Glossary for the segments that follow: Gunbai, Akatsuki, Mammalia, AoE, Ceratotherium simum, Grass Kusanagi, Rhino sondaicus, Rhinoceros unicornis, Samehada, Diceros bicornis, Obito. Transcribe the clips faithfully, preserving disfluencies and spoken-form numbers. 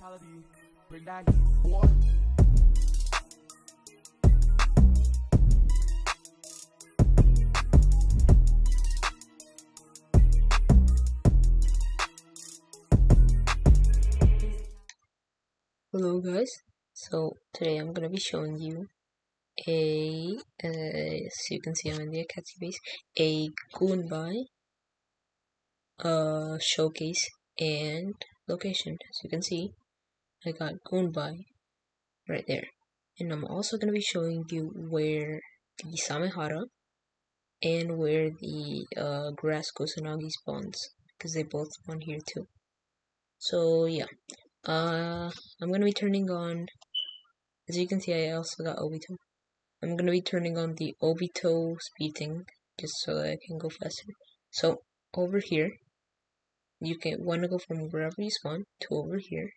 Calibre, bring that war. Hello guys, so today I'm gonna be showing you a, uh, so you can see I'm in the Akatsuki base, a Gunbai uh, showcase and location. As you can see, I got Gunbai right there, and I'm also gonna be showing you where the Samehada and where the uh, Grass Kusanagi spawns, because they both spawn here too. So yeah. Uh, I'm gonna be turning on, as you can see I also got Obito. I'm gonna be turning on the Obito speed thing, just so that I can go faster. So, over here, you can wanna go from wherever you spawn, to over here,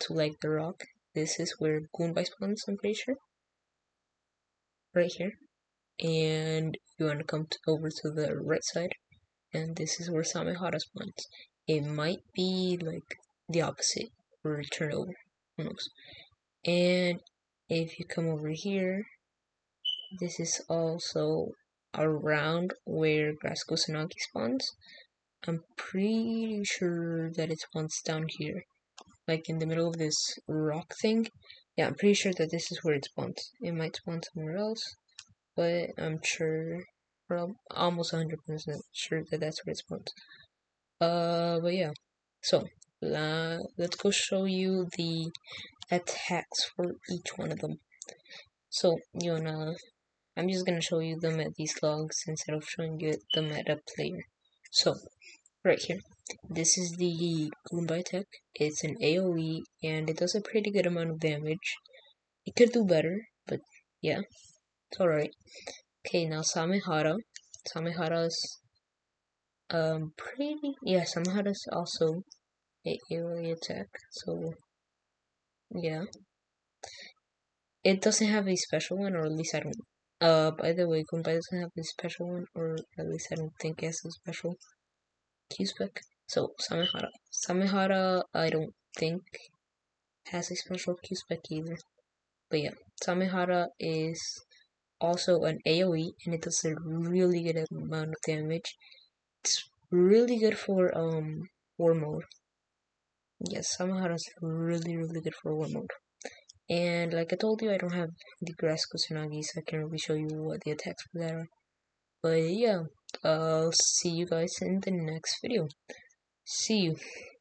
to like the rock. This is where Gunbai spawns, I'm pretty sure. Right here. And you wanna come to, over to the right side, and this is where Samehada spawns. It might be like the opposite, or turn over, who knows. And if you come over here, this is also around where Grass Kusanagi spawns. I'm pretty sure that it spawns down here, like in the middle of this rock thing. Yeah, I'm pretty sure that this is where it spawns. It might spawn somewhere else, but I'm sure, well, almost one hundred percent sure that that's where it spawns. Uh, but yeah, so. Uh, let's go show you the attacks for each one of them. So, you wanna, I'm just gonna show you them at these logs instead of showing you them at a player. So, right here, this is the Gunbai attack. It's an AoE, and it does a pretty good amount of damage. It could do better, but yeah, it's alright. Okay, now Samehada. Samehada's, um, pretty, yeah, Samehada's also a AoE attack, so yeah, it doesn't have a special one, or at least I don't, uh, by the way, Gunbai doesn't have a special one, or at least I don't think it has a special Q-spec. So, Samehada, Samehada, I don't think has a special Q-spec either, but yeah, Samehada is also an AoE, and it does a really good amount of damage. It's really good for, um, war mode. Yes, Samehada is really, really good for war mode. And like I told you, I don't have the Grass Kusanagi, so I can't really show you what the attacks for that are. But yeah, I'll see you guys in the next video. See you.